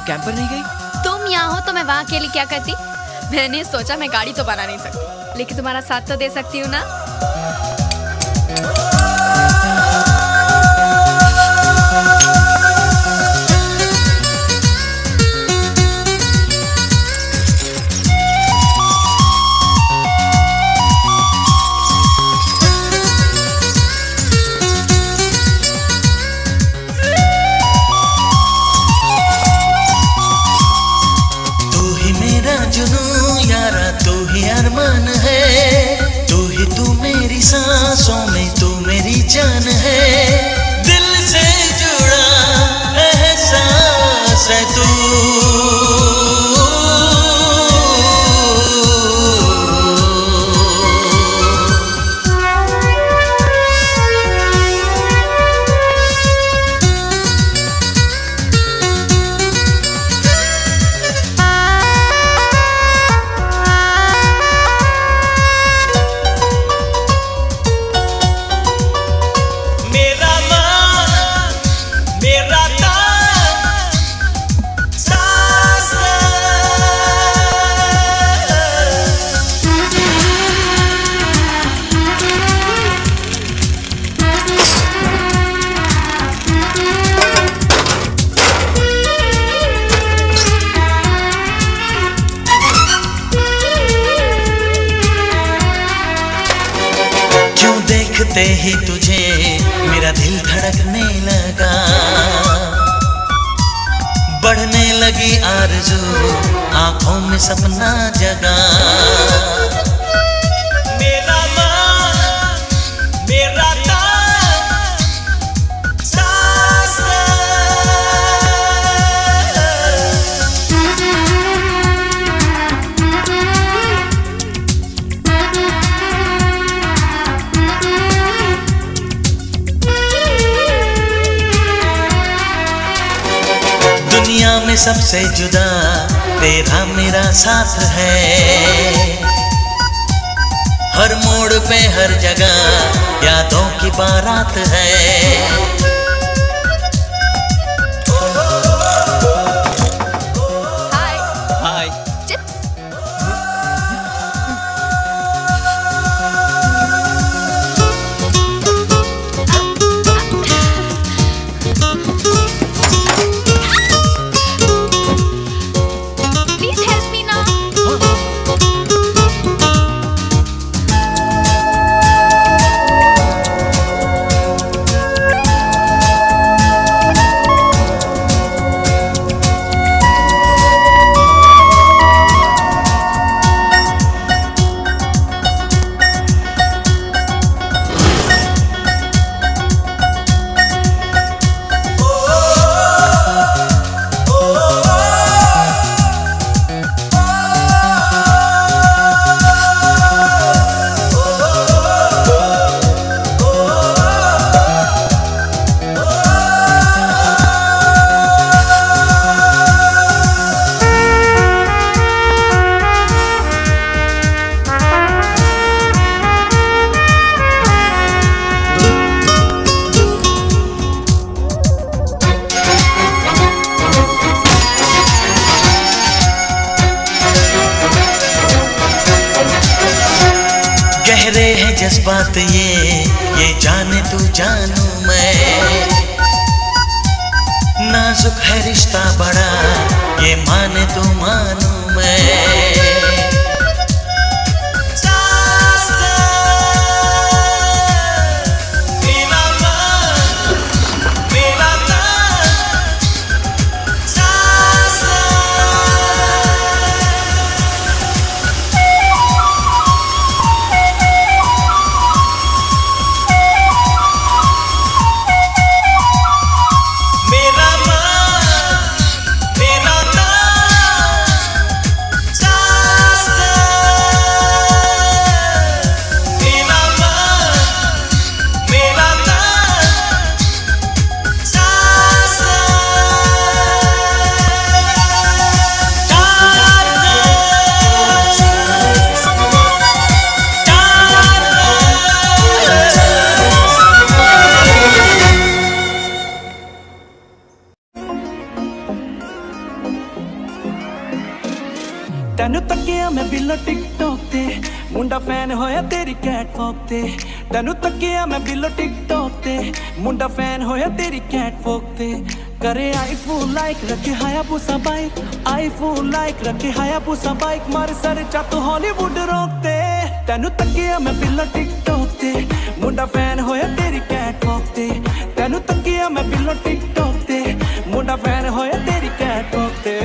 तुम कैंप पर नहीं गई? तुम यहाँ हो तो मैं वहाँ अकेली क्या करती? मैंने सोचा मैं गाड़ी तो बना नहीं सकती, लेकिन तुम्हारा साथ तो दे सकती हूँ ना। देखते ही तुझे मेरा दिल धड़कने लगा, बढ़ने लगी आरज़ू, आंखों में सपना जगा। मेरा मान, मेरा दुनिया में सबसे जुदा तेरा मेरा साथ है, हर मोड़ पे हर जगह यादों की बारात है। जज्बात ये जाने तू जानू मैं, नाजुक है रिश्ता बड़ा ये माने तू मानू मैं। तेनू तकिया मैं बिलो टिकटॉक ते, मुंडा फैन होया तेरी कैटवॉक ते। तेनू तकिया मैं बिलो टिकटॉक ते, मुंडा फैन होया तेरी कैटवॉक ते। करे आई फूल लाइक रखे Hayabusa bike, I feel like रखे हायाबूसा बाइक। मारे सर चातू हॉलीवुड रोक ते। तेनू तकिया मैं बिलो टिकटॉक ते, मुंडा फैन होया तेरी कैटवॉक ते। तेनू तकिया मैं बिलो टिकटॉक ते, मुंडा फैन होया तेरी कैटवॉक ते।